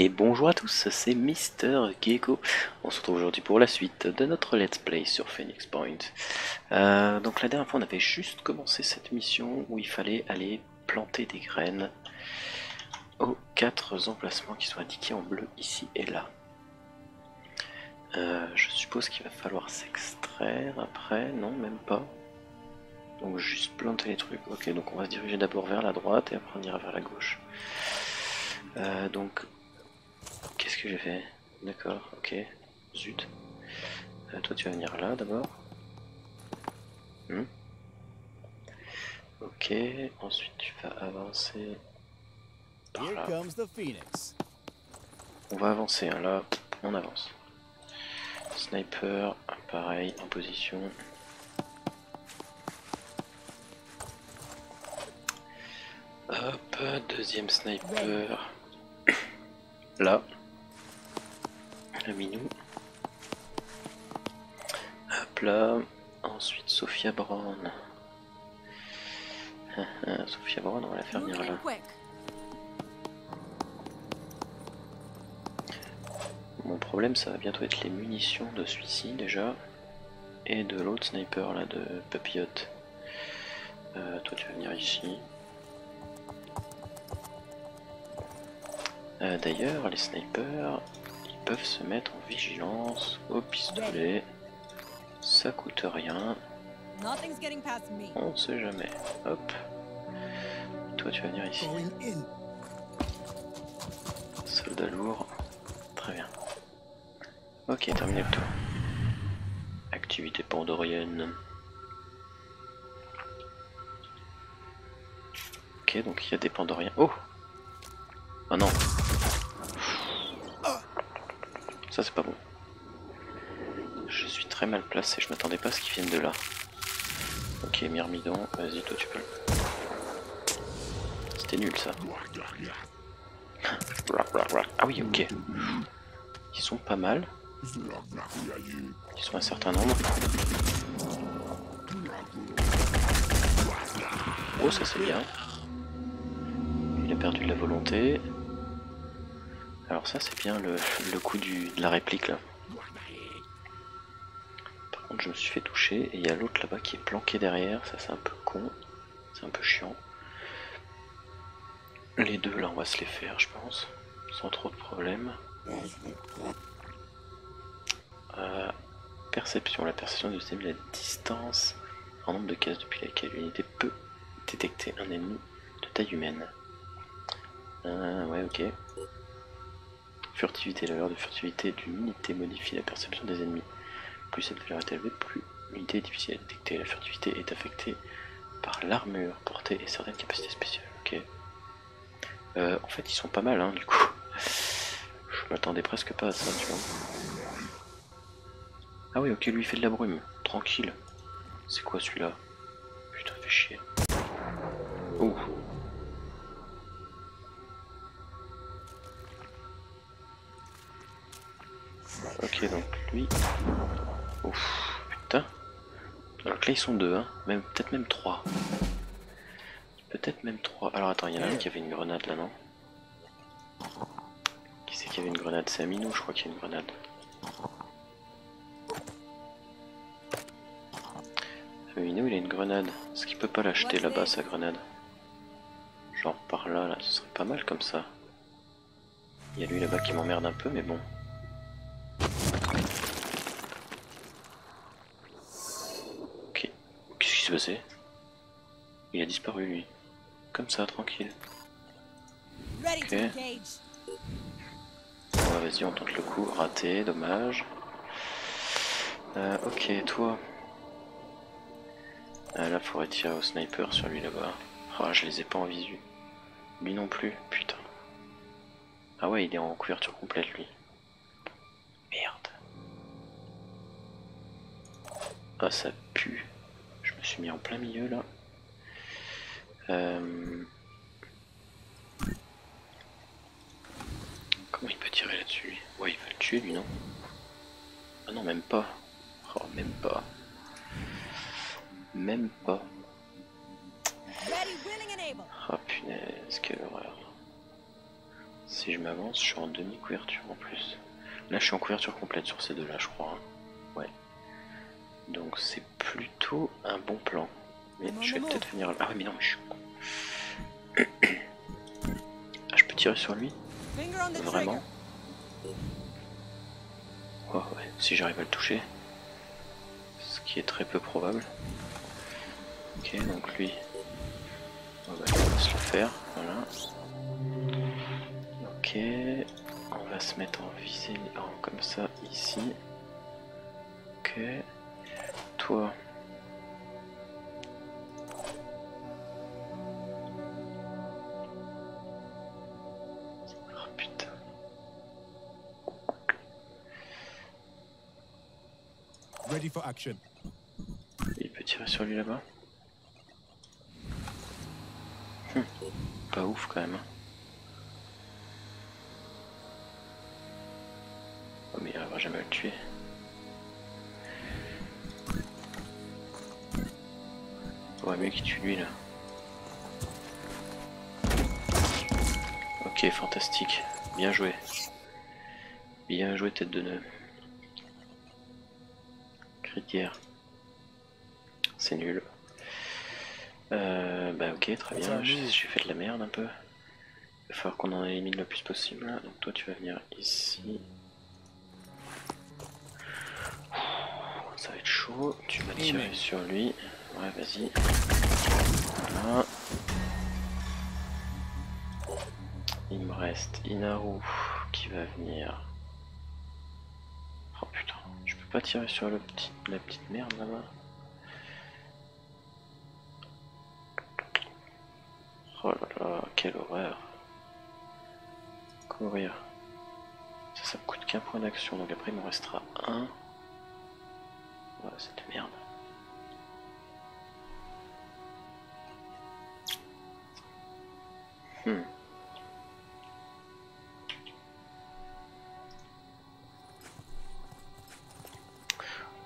Et bonjour à tous, c'est MrGecko. On se retrouve aujourd'hui pour la suite de notre Let's Play sur Phoenix Point. Donc la dernière fois on avait juste commencé cette mission où il fallait aller planter des graines aux 4 emplacements qui sont indiqués en bleu ici et là. Je suppose qu'il va falloir s'extraire après, non même pas. Donc juste planter les trucs. Ok, donc on va se diriger d'abord vers la droite et après on ira vers la gauche. Donc, qu'est-ce que j'ai fait? D'accord, ok, zut. Toi tu vas venir là d'abord. Ok, ensuite tu vas avancer par là. On va avancer, hein, là, on avance. Sniper, pareil, en position. Hop, deuxième sniper. Là. Aminou. Hop là. Ensuite, Sophia Brown. Sophia Brown, on va la faire venir là. Mon problème, ça va bientôt être les munitions de celui-ci déjà. Et de l'autre sniper là, de Papillote. Toi, tu vas venir ici. D'ailleurs, les snipers, ils peuvent se mettre en vigilance au pistolet. Ça coûte rien. On sait jamais. Hop. Toi, tu vas venir ici. Soldat lourd. Très bien. Ok, terminé le tour. Activité pandorienne. Ok, donc il y a des pandoriens. Oh! Ah non! Ça c'est pas bon. Je suis très mal placé, je m'attendais pas à ce qu'ils viennent de là. Ok, Myrmidon, vas-y, toi tu peux. C'était nul ça. Ah oui, ok. Ils sont pas mal. Ils sont un certain nombre. Oh, ça c'est bien. Il a perdu de la volonté. Alors ça c'est bien le coup de la réplique là. Par contre je me suis fait toucher et il y a l'autre là-bas qui est planqué derrière, ça c'est un peu con, c'est un peu chiant. Les deux là on va se les faire je pense, sans trop de problème. Perception, la perception du système de la distance en nombre de cases depuis laquelle l'unité peut détecter un ennemi de taille humaine. Ouais ok. Furtivité, la valeur de furtivité d'une unité modifie la perception des ennemis. Plus cette valeur est élevée, plus l'unité est difficile à détecter. La furtivité est affectée par l'armure, portée et certaines capacités spéciales. Ok. En fait, ils sont pas mal, hein, du coup. Je m'attendais presque pas à ça, tu vois. Ah oui, ok, lui il fait de la brume. Tranquille. C'est quoi celui-là? Putain, fais chier. Ouh. Ok, donc lui... Ouf, putain. Alors que là, ils sont deux, hein. Peut-être même trois. Peut-être même trois. Alors attends, il y en a un qui avait une grenade, là, non? Qui c'est qui avait une grenade? C'est Aminou, je crois qu'il y a une grenade. Aminou, il a une grenade. Est-ce qu'il peut pas l'acheter là-bas, sa grenade? Genre par là, là, ce serait pas mal comme ça. Il y a lui là-bas qui m'emmerde un peu, mais bon. Ok, qu'est-ce qui s'est passé? Il a disparu lui. Comme ça, tranquille. Ok. Bon, vas-y, on tente le coup. Raté, dommage. Ok, toi. Ah, là, faudrait tirer au sniper sur lui là-bas. Ah, je les ai pas en visu. Lui non plus, putain. Ah ouais, il est en couverture complète lui. Merde. Ah ça pue. Je me suis mis en plein milieu là. Comment il peut tirer là-dessus lui? Ouais il va le tuer lui non? Ah non même pas. Oh même pas. Même pas. Ah oh, punaise quelle horreur. Si je m'avance, je suis en demi-couverture en plus. Là, je suis en couverture complète sur ces deux-là, je crois. Ouais. Donc, c'est plutôt un bon plan. Mais je vais peut-être venir là. Ah, ouais, mais non, mais je suis con. Ah, je peux tirer sur lui? Vraiment? Oh, ouais, si j'arrive à le toucher. Ce qui est très peu probable. Ok, donc lui. Oh, bah, on va se le faire. Voilà. Ok. On va se mettre en visée comme ça ici. Ok. Toi. Il peut tirer sur lui là-bas. Pas ouf quand même. Oh, mais il n'arrivera jamais à le tuer. Ouais, mieux qu'il tue lui là. Ok, fantastique. Bien joué. Bien joué, tête de nœud. C'est nul. Bah ok, très bien, j'ai fait de la merde un peu. Il va falloir qu'on en élimine le plus possible là. Donc toi tu vas venir ici. Ça va être chaud, tu vas tirer sur lui. Ouais, vas-y. Voilà. Il me reste Inaru qui va venir. Oh putain, je peux pas tirer sur le petit, la petite merde là-bas. Oh là là, quelle horreur. Courir. Ça, ça me coûte qu'un point d'action, donc après il me restera un. Voilà, c'est de merde.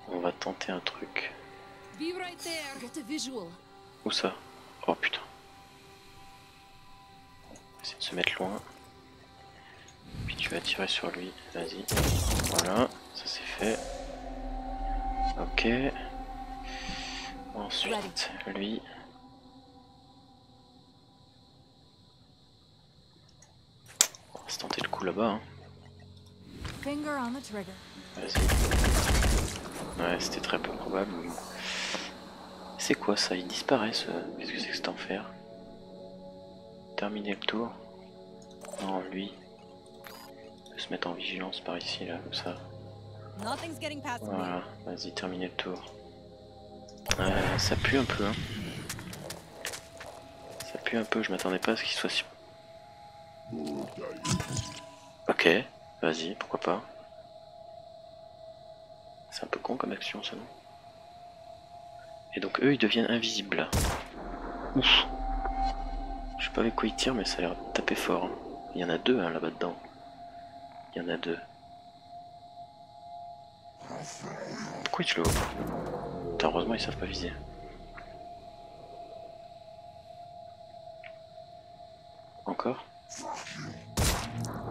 On va tenter un truc. Où ça? Oh putain. Essaye de se mettre loin. Puis tu vas tirer sur lui. Vas-y. Voilà, ça c'est fait. Ok. Ensuite, lui. On va se tenter le coup là-bas. Hein. Vas-y. Ouais, c'était très peu probable. C'est quoi ça? Il disparaît ce... Qu'est-ce que c'est que cet enfer? Terminer le tour. Non, lui. Il peut se mettre en vigilance par ici, là, comme ça. Voilà, vas-y, terminer le tour. Ça pue un peu, hein. Ça pue un peu, je m'attendais pas à ce qu'il soit si... Ok, vas-y, pourquoi pas. C'est un peu con comme action, ça, non? Et donc eux, ils deviennent invisibles, là. Ouf! Je sais pas avec quoi ils tirent, mais ça a l'air de taper fort. Hein. Il y en a deux, hein, là-bas dedans. Il y en a deux. Pourquoi tu le vois pas? Heureusement, ils savent pas viser. Encore?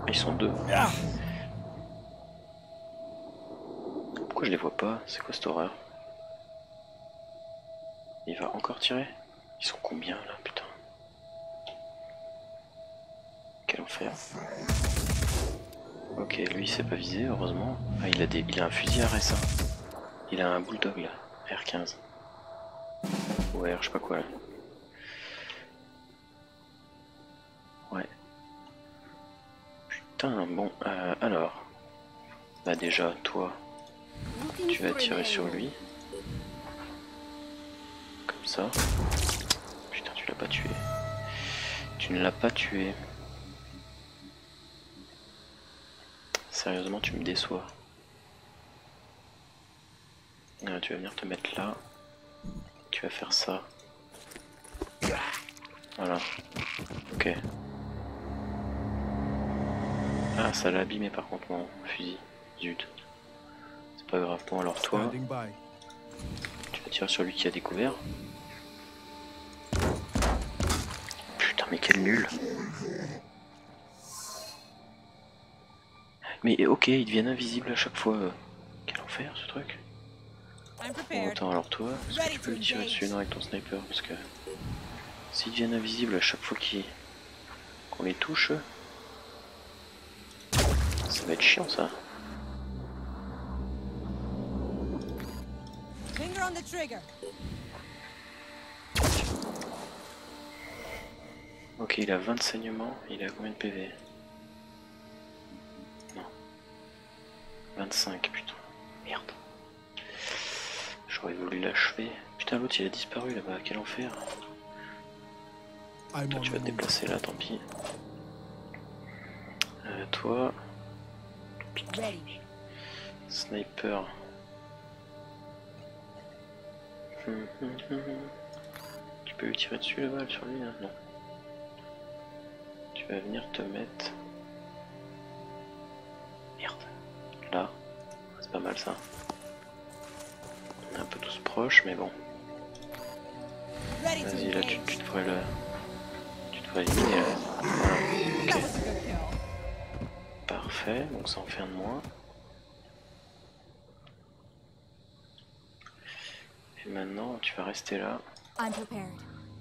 Ils sont deux. Ah, je les vois pas, c'est quoi cette horreur? Il va encore tirer? Ils sont combien là, putain? Quel enfer. Ok, lui il s'est pas visé, heureusement. Ah, il a un fusil à RSA. Il a un bulldog là, R15. Ou R, je sais pas quoi là. Ouais. Putain, bon, alors. Bah déjà, toi. Tu vas tirer sur lui. Comme ça. Putain, tu l'as pas tué. Tu ne l'as pas tué. Sérieusement, tu me déçois. Ah, tu vas venir te mettre là. Tu vas faire ça. Voilà. Ok. Ah, ça l'a abîmé par contre mon fusil. Zut. Pas grave, bon alors toi, tu vas tirer sur lui qui a découvert. Putain mais quel nul. Mais ok, ils deviennent invisibles à chaque fois. Quel enfer ce truc. Bon, attends, alors toi, est-ce que tu peux lui tirer dessus avec ton sniper? Parce que s'ils deviennent invisibles à chaque fois qu'on les touche, ça va être chiant ça. Ok, il a 20 de saignements, il a combien de PV? Non. 25, putain. Merde. J'aurais voulu l'achever. Putain, l'autre il a disparu là-bas, quel enfer. Toi tu vas te déplacer là, tant pis. Toi... Sniper. Tu peux lui tirer dessus la balle sur lui hein? Non. Tu vas venir te mettre... Merde. Là. C'est pas mal ça. On est un peu tous proches mais bon. Vas-y là tu devrais le... Tu devrais éliminer le... Voilà. Ok. Parfait, donc ça en fait un de moins. Et maintenant, tu vas rester là.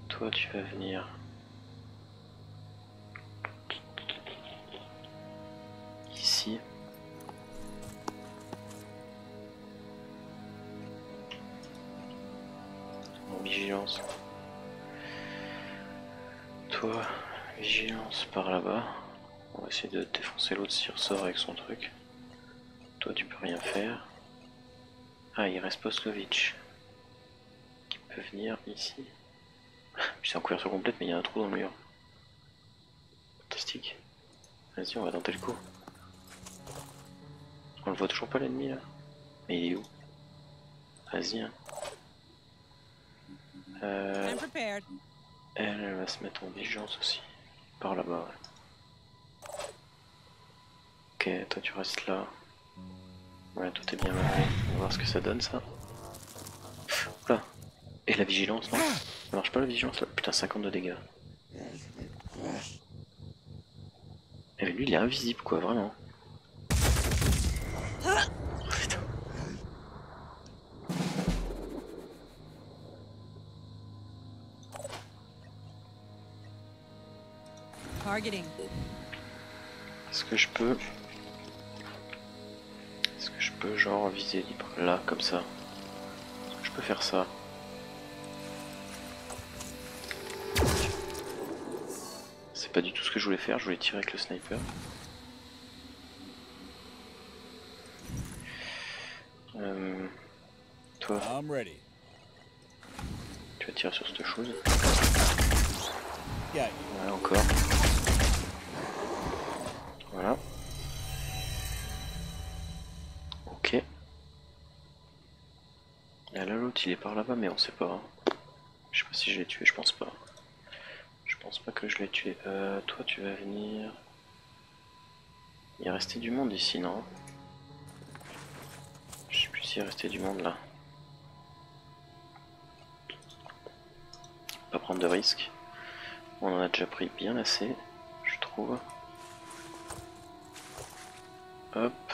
Toi, tu vas venir. Ici. En vigilance. Toi, vigilance par là-bas. On va essayer de défoncer l'autre s'il ressort avec son truc. Toi, tu peux rien faire. Ah, il reste Poslovitch. Peut venir ici. C'est en couverture complète mais il y a un trou dans le mur. Fantastique. Vas-y on va tenter le coup. On le voit toujours pas l'ennemi là. Mais il est où? Vas-y hein. Elle va se mettre en vigilance aussi. Par là-bas ouais. Ok toi tu restes là. Ouais tout est bien marqué. On va voir ce que ça donne ça. Oula. Et la vigilance, non? Ça marche pas la vigilance là? Putain, 50 de dégâts. Et lui, il est invisible quoi, vraiment. Oh, putain. Est-ce que je peux genre viser libre là, comme ça? Est-ce que je peux faire ça? Pas du tout ce que je voulais faire, je voulais tirer avec le sniper. Toi, tu vas tirer sur cette chose. Ouais, encore. Voilà. Ok. Là, l'autre il est par là-bas, mais on sait pas. Hein. Je sais pas si je l'ai tué, je pense pas. Je pense pas que je l'ai tué. Toi tu vas venir... Il est resté du monde ici, non? Je sais plus s'il est resté du monde là. Pas prendre de risque. On en a déjà pris bien assez, je trouve. Hop.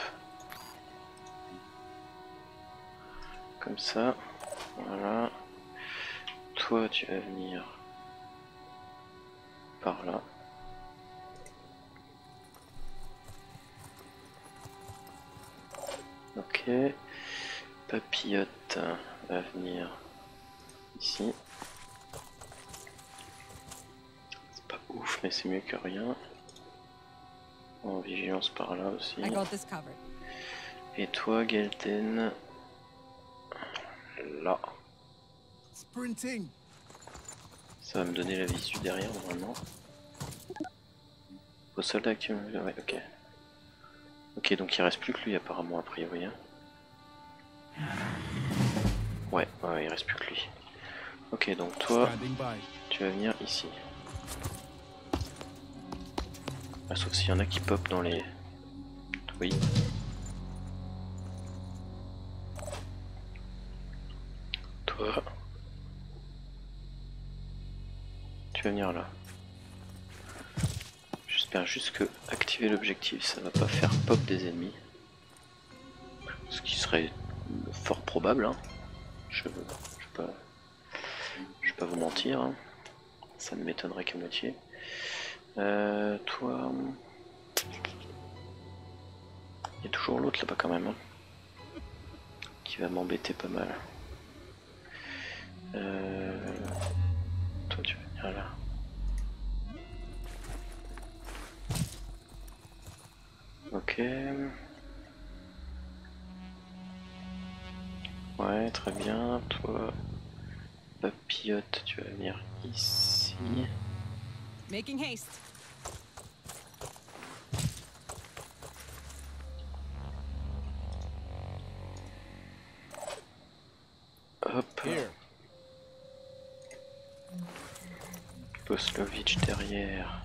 Comme ça. Voilà. Toi tu vas venir... par là. Ok. Papillote va venir ici. C'est pas ouf mais c'est mieux que rien. En vigilance par là aussi. Et toi Galten là. Sprinting. Ça va me donner la visu derrière normalement. Au soldat actuellement. Ouais, ok. Ok, donc il reste plus que lui apparemment a priori. Hein. Ouais, ouais, il reste plus que lui. Ok, donc toi, tu vas venir ici. Ah, sauf s'il y en a qui pop dans les... Oui. Toi... Tu vas venir là. Juste J'espère juste que activer l'objectif, ça va pas faire pop des ennemis. Ce qui serait fort probable, hein. Je vais pas vous mentir, hein. Ça ne m'étonnerait qu'à moitié. Toi... Il y a toujours l'autre là-bas quand même, hein, qui va m'embêter pas mal. Toi tu vas venir là. Ok. Ouais, très bien. Toi, Papillote, tu vas venir ici. Making haste. Hop. Poslovitch derrière.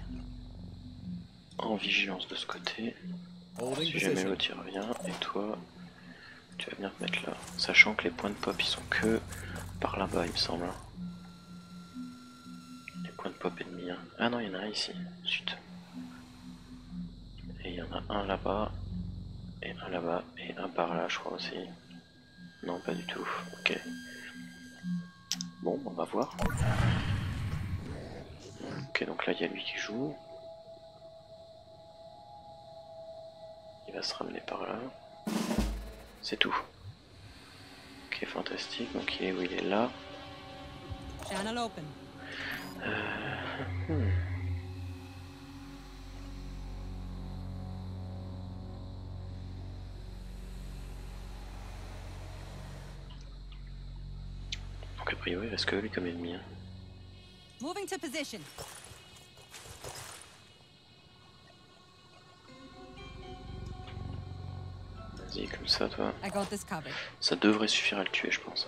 En vigilance de ce côté. Si jamais l'autre y revient. Et toi, tu vas venir te mettre là. Sachant que les points de pop ils sont que par là-bas, il me semble. Les points de pop ennemis. Hein. Ah non, il y en a un ici. Zut. Et il y en a un là-bas. Et un là-bas. Et un par là, je crois aussi. Non, pas du tout. Ok. Bon, on va voir. Ok, donc là, il y a lui qui joue. Il va se ramener par là. C'est tout. Ok, fantastique. Donc il est où? Il est là. Donc a priori, il reste que lui comme ennemi. Hein. Moving to position. Vas-y, comme ça, toi. Ça devrait suffire à le tuer, je pense.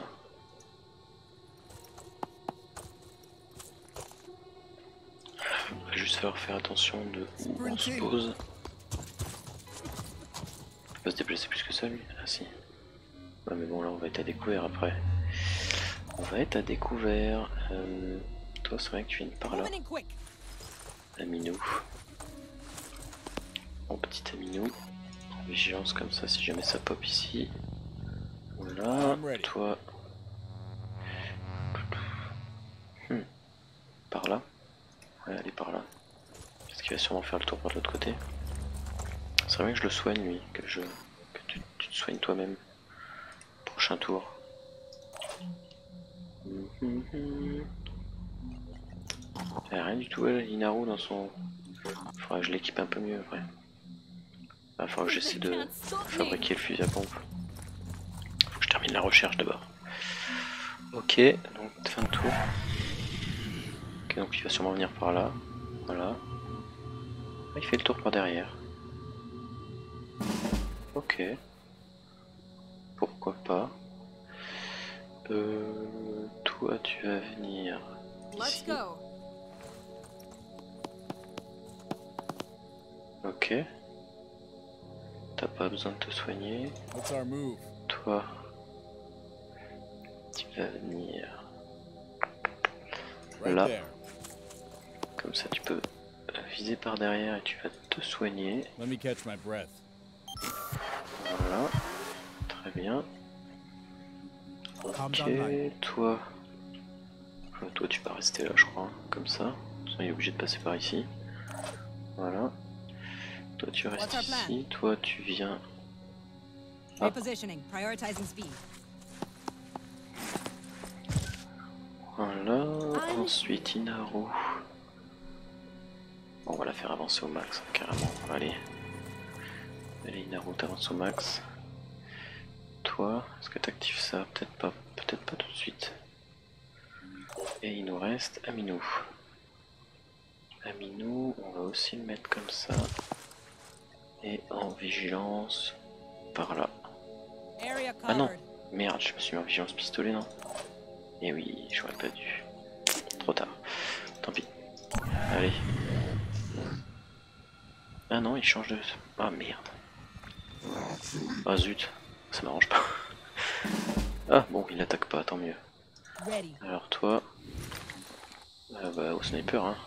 Il va juste falloir faire attention de où on se pose. Il va se déplacer plus que ça, lui. Ah si. Ouais, mais bon, là, on va être à découvert après. On va être à découvert. Toi, c'est vrai que tu viens par là. Aminou. Mon petit Aminou. Vigilance comme ça si jamais ça pop ici. Voilà, toi. Par là. Ouais, elle est par là. Parce qu'il va sûrement faire le tour par l'autre côté. C'est vrai que je le soigne lui, que tu te soignes toi-même. Prochain tour. Elle a rien du tout, elle, Inaru dans son... Faudra que je l'équipe un peu mieux après. Il faut que j'essaie de fabriquer le fusil à pompe. Faut que je termine la recherche d'abord. Ok, donc fin de tour. Ok, donc il va sûrement venir par là. Voilà. Il fait le tour par derrière. Ok. Pourquoi pas. Toi, tu vas venir ici. Ok. T'as pas besoin de te soigner. Toi, tu vas venir là. Comme ça, tu peux viser par derrière et tu vas te soigner. Voilà. Très bien. Ok, toi. Toi, tu vas rester là, je crois. Hein. Comme ça. Il est obligé de passer par ici. Voilà. Toi tu restes ici, toi tu viens. Ah. Voilà, ensuite Inaru. Bon, on va la faire avancer au max, hein, carrément. Allez. Allez Inaru, t'avances au max. Toi, est-ce que t'actives ça? Peut-être pas tout de suite. Et il nous reste Aminou. Aminou, on va aussi le mettre comme ça. Et en vigilance par là. Ah non, merde, je me suis mis en vigilance pistolet, non? Eh oui, j'aurais pas dû. Trop tard. Tant pis. Allez. Ah non, il change de... Ah merde. Ah zut, ça m'arrange pas. Ah bon, il n'attaque pas, tant mieux. Alors toi... Bah, au sniper, hein.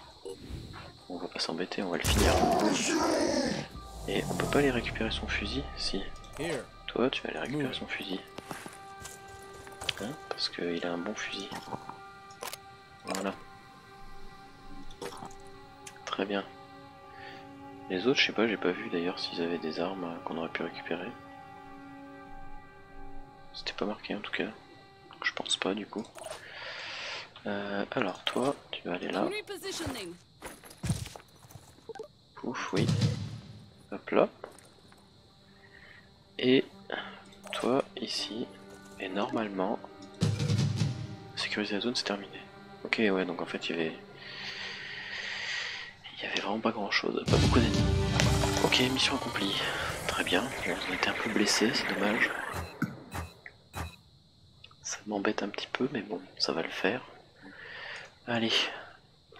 on va pas s'embêter, on va le finir. Et on peut pas aller récupérer son fusil? Si. Toi tu vas aller récupérer son fusil. Hein? Parce qu'il a un bon fusil. Voilà. Très bien. Les autres, je sais pas, j'ai pas vu d'ailleurs s'ils avaient des armes qu'on aurait pu récupérer. C'était pas marqué en tout cas. Donc, je pense pas du coup. Alors toi, tu vas aller là. Pouf, oui. Hop là. Et toi ici. Et normalement, sécuriser la zone, c'est terminé. Ok, ouais, donc en fait il y avait vraiment pas grand chose, pas beaucoup d'ennemis. Ok, mission accomplie. Très bien, on était un peu blessés, c'est dommage. Ça m'embête un petit peu, mais bon, ça va le faire. Allez,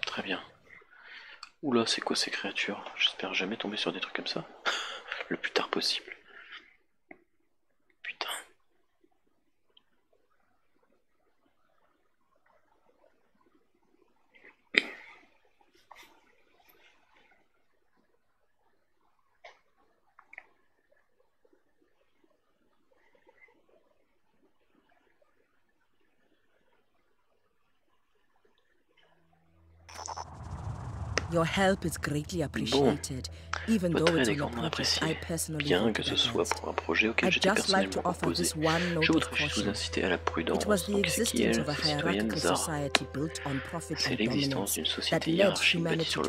très bien. Oula, c'est quoi ces créatures? J'espère jamais tomber sur des trucs comme ça. Le plus tard possible. Putain. Your help is greatly appreciated, even though it's your project. I personally bien que ce soit pour un projet auquel j'étais personnellement proposé. Je voudrais juste vous inciter à la prudence. Donc c'est qui elle, cette citoyenne Zara? C'est l'existence d'une société hiérarchique bâtie sur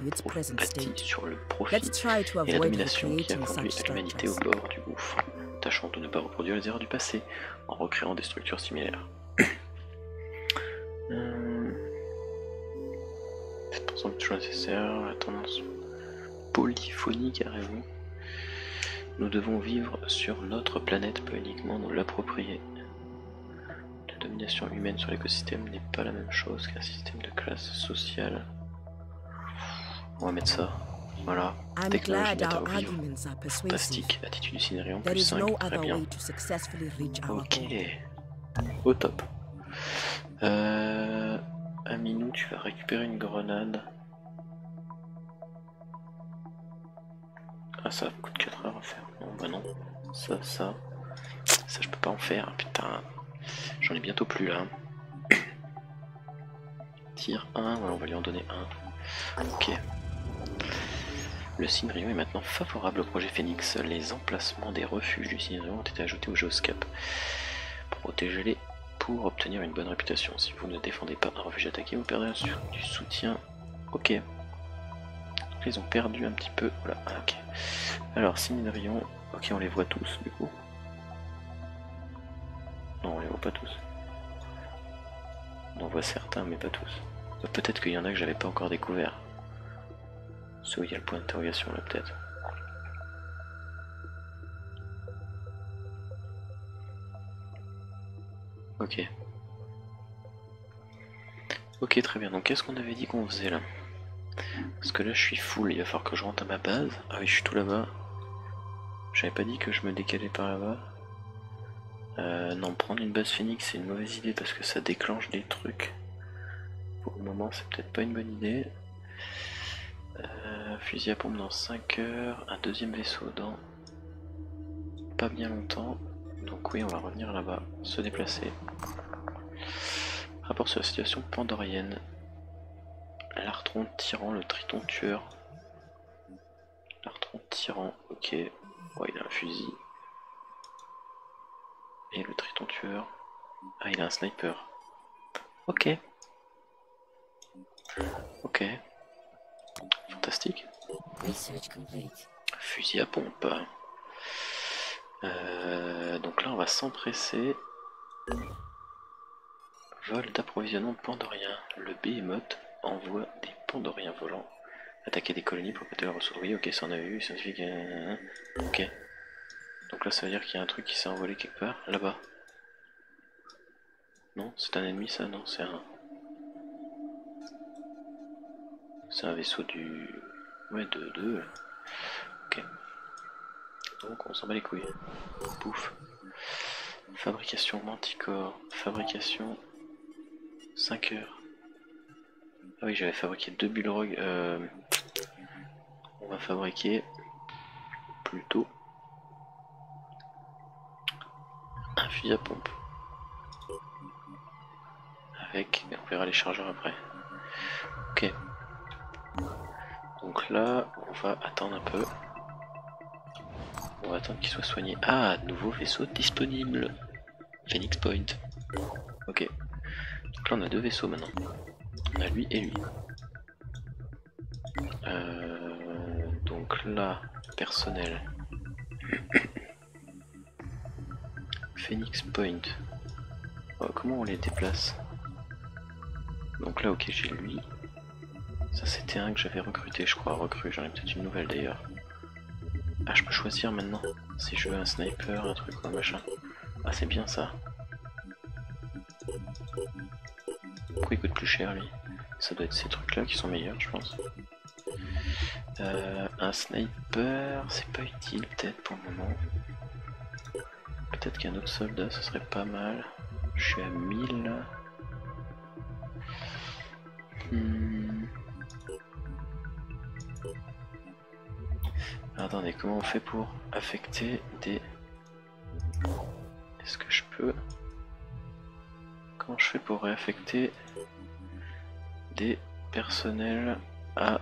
le profit et la domination qui a conduit l'humanité au bord du gouffre. Tâchons de ne pas reproduire les erreurs du passé en recréant des structures similaires. Semble toujours nécessaire, la tendance polyphonique à raison. Nous devons vivre sur notre planète, pas uniquement nous l'approprier. La domination humaine sur l'écosystème n'est pas la même chose qu'un système de classe sociale. On va mettre ça. Voilà. Technologie data au vivre. Fantastique. Attitude du Synedrion, plus 5. Très bien. Ok. Au top. Aminou, tu vas récupérer une grenade. Ah, ça coûte 4 heures à faire. Non, bah non. Ça, je peux pas en faire. Putain. J'en ai bientôt plus là. Tire 1. Voilà, on va lui en donner un. Ok. Le Cynrion est maintenant favorable au projet Phoenix. Les emplacements des refuges du Cynrion ont été ajoutés au Geoscape. Protégez-les. Pour obtenir une bonne réputation, si vous ne défendez pas un refuge attaqué, vous perdez du soutien. Ok. Ils ont perdu un petit peu. Voilà. Ah, ok. Alors, Synedrion. Ok, on les voit tous du coup. Non, on les voit pas tous. On en voit certains, mais pas tous. Peut-être qu'il y en a que j'avais pas encore découvert. Ceux où il y a le point d'interrogation là, peut-être. Ok. Ok, très bien. Donc, qu'est-ce qu'on avait dit qu'on faisait là? Parce que là, je suis full. Il va falloir que je rentre à ma base. Ah oui, je suis tout là-bas. J'avais pas dit que je me décalais par là-bas. Non, prendre une base phoenix, c'est une mauvaise idée parce que ça déclenche des trucs. Pour le moment, c'est peut-être pas une bonne idée. Fusil à pompe dans 5 heures. Un deuxième vaisseau dans pas bien longtemps. Donc oui, on va revenir là-bas, se déplacer. Rapport sur la situation pandorienne. L'artron tyran, le triton tueur. L'artron tyran, ok. Oh, il a un fusil. Et le triton tueur. Ah, il a un sniper. Ok. Ok. Fantastique. Fusil à pompe. Donc là on va s'empresser. Vol d'approvisionnement pandorien. Le Behemoth envoie des pandoriens volants attaquer des colonies pour péter leurs ressources. Oui, ok, ça en avait eu, ça suffit. Ok. Donc là ça veut dire qu'il y a un truc qui s'est envolé quelque part, là-bas. Non, c'est un ennemi ça, non, c'est un... C'est un vaisseau du... Ouais, de... Ok. Donc on s'en bat les couilles. Pouf. Fabrication Manticore. Fabrication 5 heures. Ah oui, j'avais fabriqué 2 bulles rogues. on va fabriquer plutôt un fusil à pompe. Avec, on verra les chargeurs après. Ok. Donc là, on va attendre un peu. On va attendre qu'il soit soigné. Ah, nouveau vaisseau disponible. Phoenix Point. Ok. Donc là, on a deux vaisseaux maintenant. On a lui et lui. Donc là, personnel. Phoenix Point. Oh, comment on les déplace? Donc là, ok, j'ai lui. Ça, c'était un que j'avais recruté, je crois. Recru, j'en ai peut-être une nouvelle d'ailleurs. Ah, je peux choisir maintenant si je veux un sniper, un truc, un machin. Ah, c'est bien ça. Pourquoi il coûte plus cher lui? Ça doit être ces trucs-là qui sont meilleurs, je pense. Un sniper, c'est pas utile peut-être pour le moment. Peut-être qu'un autre soldat, ce serait pas mal. Je suis à 1000 là. Attendez, comment on fait pour affecter des... Est-ce que je peux... Comment je fais pour réaffecter des personnels à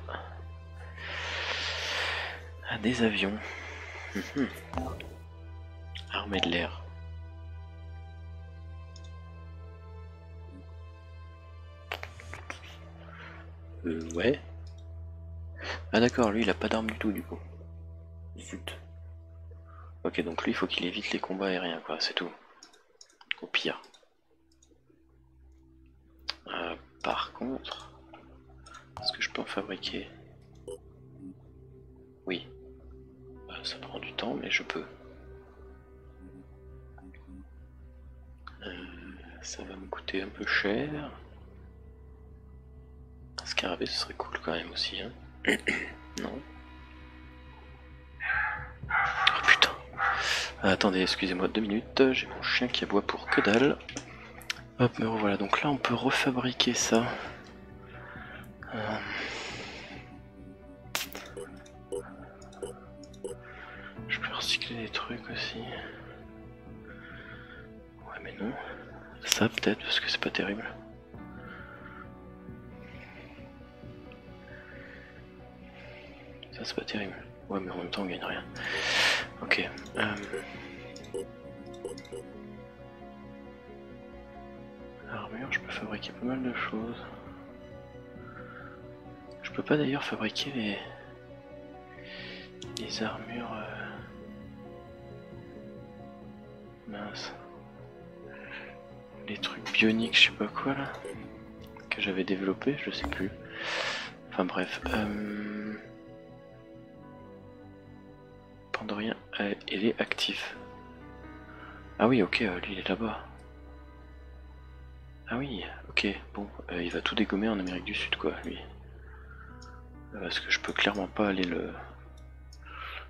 des avions? Armée de l'air. Ouais. Ah d'accord, lui il a pas d'arme du tout du coup. Zut. Ok, donc lui il faut qu'il évite les combats aériens quoi, c'est tout. Au pire. Par contre, est-ce que je peux en fabriquer? Oui. Ça prend du temps mais je peux. Ça va me coûter un peu cher. Un scarabée ce serait cool quand même aussi hein. Non. Oh putain. Attendez, excusez-moi 2 minutes, j'ai mon chien qui aboie pour que dalle. Hop, voilà, donc là on peut refabriquer ça. Je peux recycler des trucs aussi. Ouais mais non. Ça peut-être parce que c'est pas terrible. Ça c'est pas terrible. Ouais mais en même temps on gagne rien. Ok. Armure, je peux fabriquer pas mal de choses. Je peux pas d'ailleurs fabriquer les armures... Mince. Les trucs bioniques, je sais pas quoi là. Que j'avais développé, je sais plus. Enfin bref. Pandorien, il est actif. Ah oui, ok, lui il est là-bas. Ah oui, ok, bon, il va tout dégommer en Amérique du Sud, quoi, lui. Parce que je peux clairement pas aller le...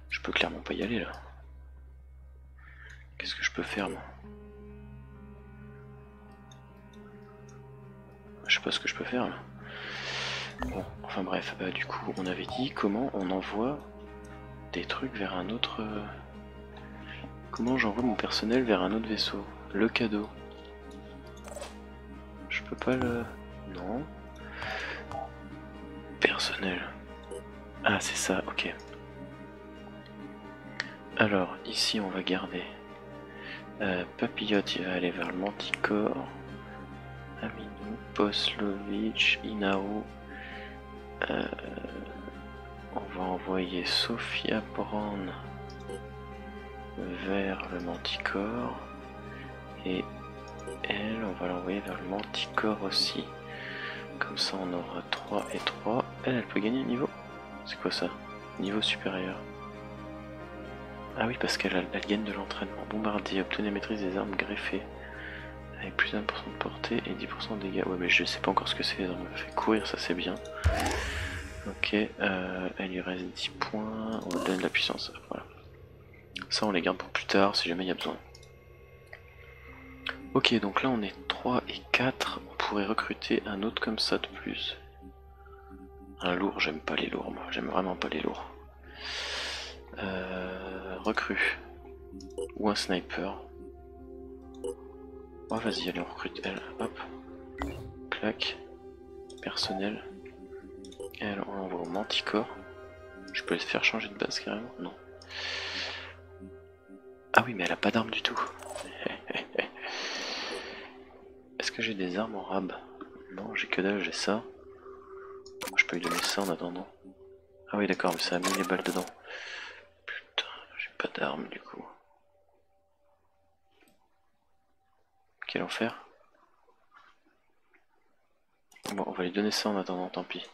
Je peux clairement pas y aller, là. Qu'est-ce que je peux faire, moi? Je sais pas ce que je peux faire, là. Bon, enfin bref, du coup, on avait dit comment on envoie des trucs vers un autre... Comment j'envoie mon personnel vers un autre vaisseau? Le cadeau. Je peux pas le... Non. Personnel. Ah, c'est ça, ok. Alors, ici, on va garder... Papillote, il va aller vers le Manticore. Aminou, Poslovitch, Inaru. On va envoyer Sophia Brown vers le Manticore. Et... elle, on va l'envoyer vers le Manticore aussi. Comme ça, on aura 3 et 3. Elle peut gagner un niveau. C'est quoi ça? Niveau supérieur. Ah oui, parce qu'elle gagne de l'entraînement. Bombardier, obtenez maîtrise des armes greffées. Avec plus d'1% de portée et 10% de dégâts. Ouais, mais je sais pas encore ce que c'est. On me fait courir, ça c'est bien. Ok, elle lui reste 10 points. On donne de la puissance. Voilà. Ça, on les garde pour plus tard si jamais il y a besoin. Ok, donc là on est 3 et 4, on pourrait recruter un autre comme ça de plus. Un lourd, j'aime pas les lourds, moi, j'aime vraiment pas les lourds. Recrue. Ou un sniper. Oh vas-y, allez on recrute elle. Hop. Clac. Personnel. Et alors on l'envoie au Manticore. Je peux le faire changer de base carrément? Non. Ah oui mais elle a pas d'arme du tout. Est-ce que j'ai des armes en rab? Non, j'ai que dalle, j'ai ça. Je peux lui donner ça en attendant. Ah oui d'accord, mais ça a mis les balles dedans. Putain, j'ai pas d'armes du coup. Quel enfer. Bon, on va lui donner ça en attendant, tant pis.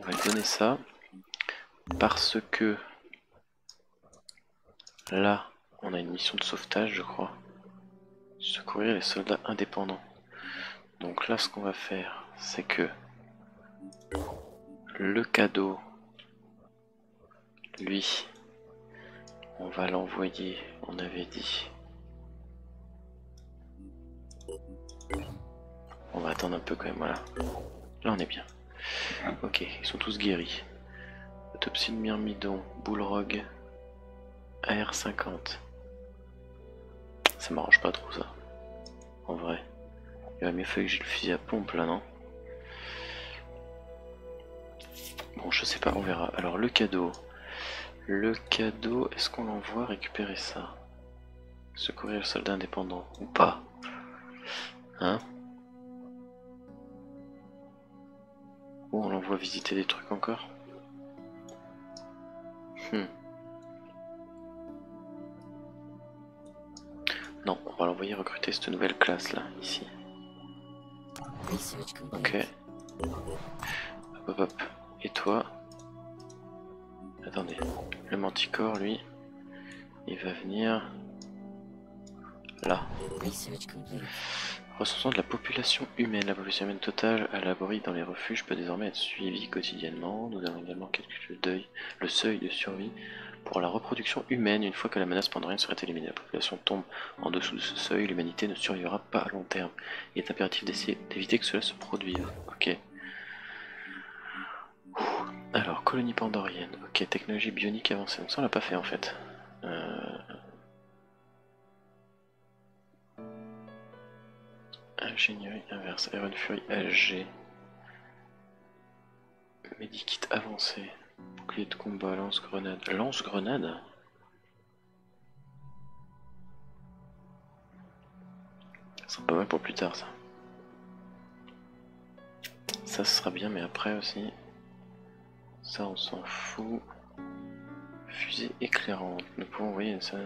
On va lui donner ça. Parce que... Là, on a une mission de sauvetage, je crois. Secourir les soldats indépendants. Donc là, ce qu'on va faire, c'est que... Le cadeau... Lui... On va l'envoyer, on avait dit... On va attendre un peu quand même, voilà. Là on est bien. Ok, ils sont tous guéris. Autopsie de Myrmidon, Bullrog, AR50. Ça m'arrange pas trop ça. En vrai. Il aurait mieux fallu que j'ai le fusil à pompe là, non? Bon, je sais pas, on verra. Alors le cadeau. Le cadeau, est-ce qu'on l'envoie récupérer ça? Secourir le soldat indépendant ou pas? Hein? Oh, on l'envoie visiter des trucs encore. Non, on va l'envoyer recruter cette nouvelle classe là, ici. Ok. Hop hop hop. Et toi? Attendez. Le Manticore, lui, il va venir... Là. Recensement de la population humaine. La population humaine totale à l'abri dans les refuges peut désormais être suivie quotidiennement. Nous allons également calculer le seuil de survie pour la reproduction humaine. Une fois que la menace pandorienne serait éliminée, la population tombe en dessous de ce seuil. L'humanité ne survivra pas à long terme. Il est impératif d'essayer d'éviter que cela se produise. Ok. Alors, colonie pandorienne. Ok, technologie bionique avancée. Donc ça, on l'a pas fait en fait. Ingénierie inverse, Iron Fury AG, Medikit avancé, bouclier de combat, lance-grenade. Lance-grenade? Ça sera pas mal pour plus tard ça. Ça sera bien mais après aussi. Ça on s'en fout. Fusée éclairante. Nous pouvons envoyer ça.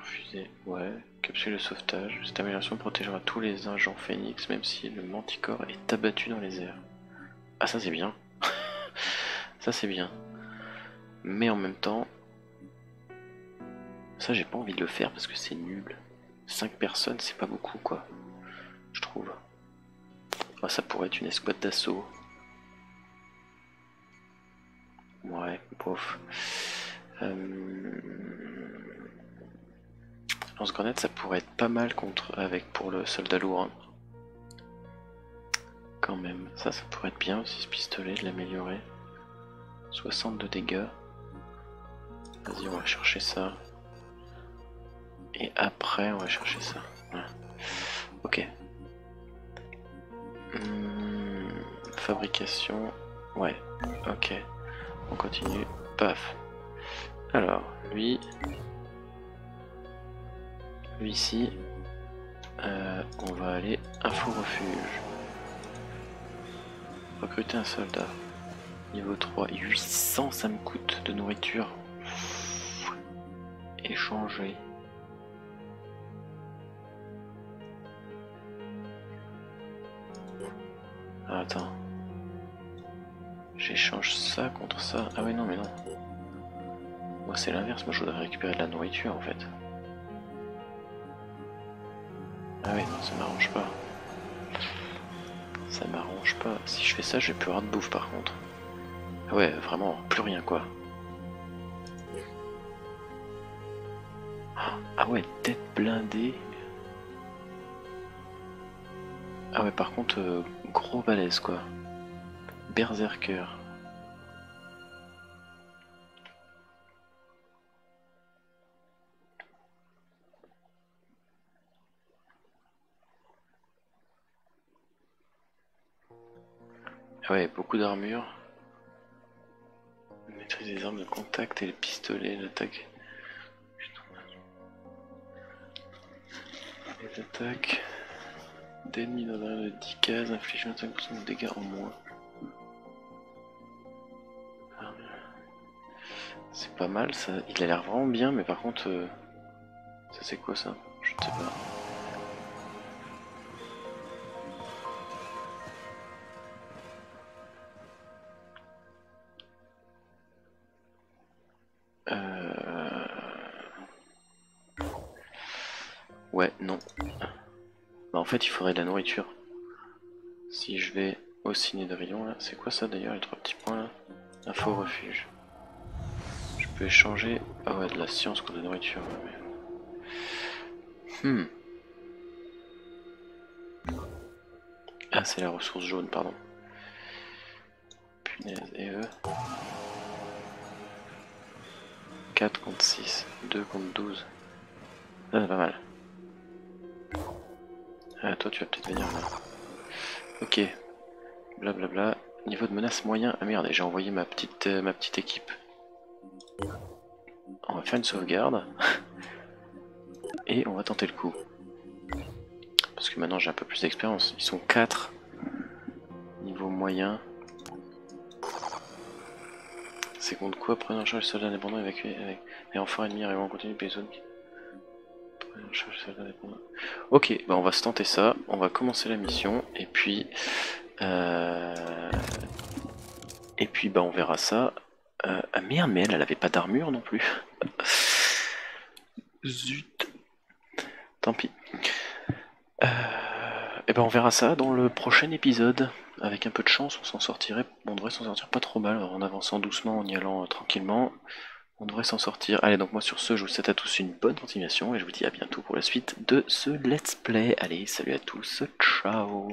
Fusée, ouais. Capsule de sauvetage. Cette amélioration protégera tous les agents Phoenix, même si le Manticore est abattu dans les airs. Ah, ça c'est bien. Ça c'est bien. Mais en même temps, ça j'ai pas envie de le faire parce que c'est nul. 5 personnes, c'est pas beaucoup quoi. Je trouve. Ah, ça pourrait être une escouade d'assaut. Ouais, bof. Lance-grenade, ça pourrait être pas mal contre avec pour le soldat lourd. Hein. Quand même, ça pourrait être bien aussi ce pistolet, de l'améliorer. 60 de dégâts. Vas-y, on va chercher ça. Et après, on va chercher ça. Voilà. Ok. Fabrication. Ouais, ok. On continue. Paf. Alors, lui... Lui ici, on va aller info-refuge. Recruter un soldat. Niveau 3, 800 ça me coûte de nourriture. Échanger. Ah, attends. J'échange ça contre ça. Ah oui non mais non. Moi c'est l'inverse, moi je voudrais récupérer de la nourriture en fait. Ah ouais, non, ça m'arrange pas. Ça m'arrange pas. Si je fais ça, je vais plus avoir de bouffe par contre. Ah ouais, vraiment, plus rien quoi. Ah ouais, tête blindée. Ah ouais, par contre, gros balèze quoi. Berserker. Ah ouais, beaucoup d'armure. Maîtrise des armes de contact et les pistolets, l'attaque. Les attaques d'ennemis dans le 10 cases infligent 25% de dégâts en moins. C'est pas mal ça, il a l'air vraiment bien, mais par contre, ça c'est quoi ça? Je ne sais pas. Ouais, non. Bah, en fait, il faudrait de la nourriture. Si je vais au Synedrion, là, c'est quoi ça d'ailleurs, les trois petits points là? Un faux refuge. Je peux échanger. Ah ouais, de la science contre la nourriture. Mais... Ah, c'est la ressource jaune, pardon. Punaise, et eux. 4 contre 6, 2 contre 12. Ça, c'est pas mal. Ah, toi, tu vas peut-être venir là. Ok. Blablabla. Bla, bla. Niveau de menace moyen. Ah merde, j'ai envoyé ma petite équipe. On va faire une sauvegarde. Et on va tenter le coup. Parce que maintenant j'ai un peu plus d'expérience. Ils sont 4. Niveau moyen. C'est contre quoi? Prenez en charge le soldat indépendant évacué avec les renforts ennemis arrivant en continu des zones. Prenez en charge le soldat indépendant. Ok, bah on va se tenter ça. On va commencer la mission. Et puis. Bah on verra ça. Ah merde, mais elle avait pas d'armure non plus. Zut. Tant pis. Et ben on verra ça dans le prochain épisode. Avec un peu de chance, on s'en sortirait. On devrait s'en sortir pas trop mal. Alors, en avançant doucement, en y allant tranquillement. On devrait s'en sortir. Allez, donc moi sur ce, je vous souhaite à tous une bonne continuation. Et je vous dis à bientôt pour la suite de ce Let's Play. Allez, salut à tous. Ciao.